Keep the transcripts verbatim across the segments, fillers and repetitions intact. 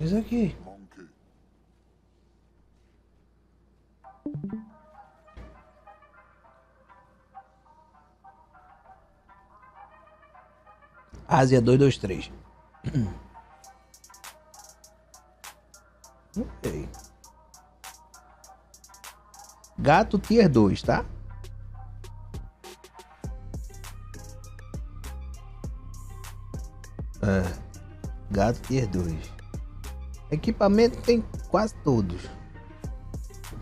Isso aqui. Ásia dois dois três. Ok. Gato tier dois, tá? Ah, gato tier dois. Equipamento tem quase todos.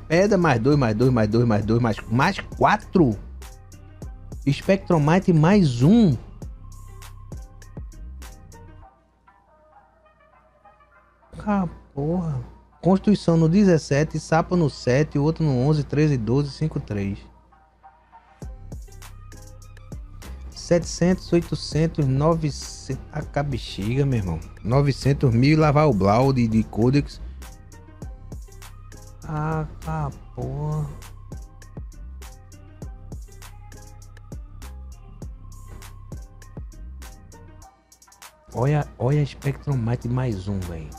Pedra mais dois, mais dois, mais dois, mais dois, mais, mais quatro. Spectromite mais um. Ah, porra. Constituição no dezessete, sapo no sete, outro no onze, treze, doze, cinco, três. setecentos, oitocentos, novecentos... A cabexiga, meu irmão. novecentos mil lavar o blau de, de Codex. Ah, ah, porra. Olha, olha a Spectromite mais um, velho.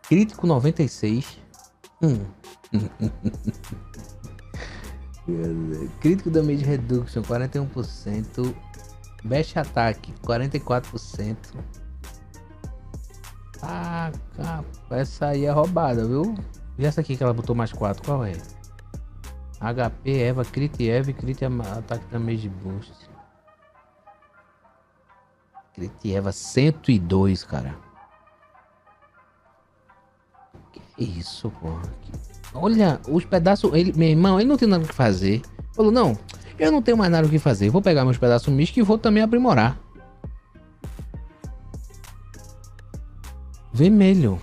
Crítico noventa e seis. Hum. Crítico damage reduction quarenta e um por cento. Best attack quarenta e quatro por cento. Ah, cara, essa aí é roubada, viu? E essa aqui que ela botou mais quatro, qual é? H P, Eva, Crit, Eva, Crit, ataque damage boost. Crit, Eva, cento e dois, cara. Que isso, porra. Olha, os pedaços... Ele, meu irmão, ele não tem nada o que fazer. Falou, não, eu não tenho mais nada o que fazer. Vou pegar meus pedaços místicos e vou também aprimorar. Vermelho.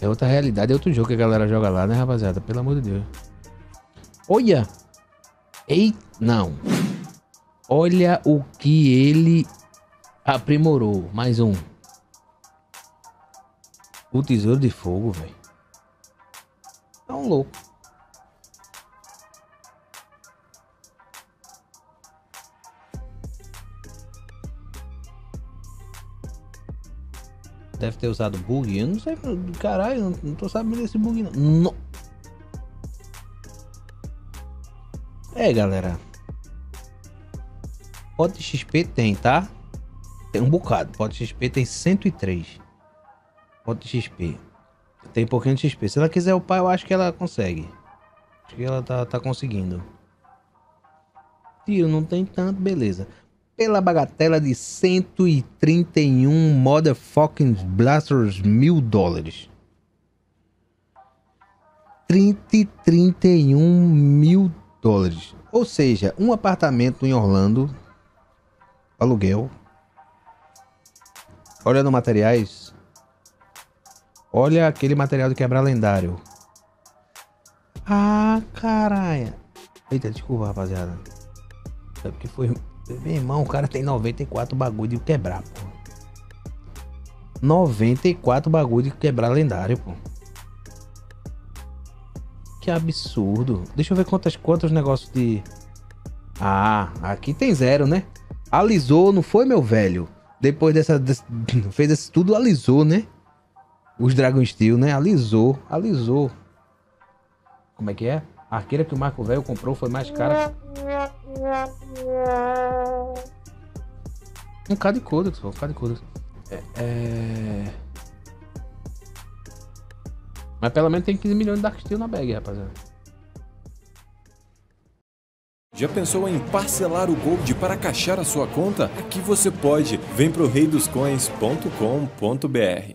É outra realidade, é outro jogo que a galera joga lá, né, rapaziada? Pelo amor de Deus. Olha! Ei, não. Olha o que ele aprimorou. Mais um. O tesouro de fogo, velho. Tá um louco. Deve ter usado bug, eu não sei, caralho, não, não tô sabendo desse bug não. não. É, galera. Pote X P tem, tá? Tem um bocado, pote X P tem cento e três. Pote X P. Tem pouquinho de X P, se ela quiser upar eu acho que ela consegue. Acho que ela tá, tá conseguindo. Tiro não tem tanto, beleza. Pela bagatela de cento e trinta e um motherfucking blasters mil dólares. trinta e trinta e um mil dólares. Ou seja, um apartamento em Orlando. Aluguel. Olha no materiais. Olha aquele material de quebrar lendário. Ah, caralho. Eita, desculpa, rapaziada. É porque foi... Meu irmão, o cara tem noventa e quatro bagulho de quebrar, pô. noventa e quatro bagulho de quebrar lendário, pô. Que absurdo. Deixa eu ver quantas, quantos negócios de... Ah, aqui tem zero, né? Alisou, não foi, meu velho? Depois dessa... Desse, fez esse tudo, alisou, né? Os Dragon Steel, né? Alisou, alisou. Como é que é? A arqueira que o Marco Velho comprou foi mais cara. Um cara de Codex, um cara de Codex. É, é... Mas pelo menos tem quinze milhões de Dark Steel na bag, rapaziada. Já pensou em parcelar o Gold para caixar a sua conta? Aqui você pode. Vem pro rei dos coins ponto com ponto br.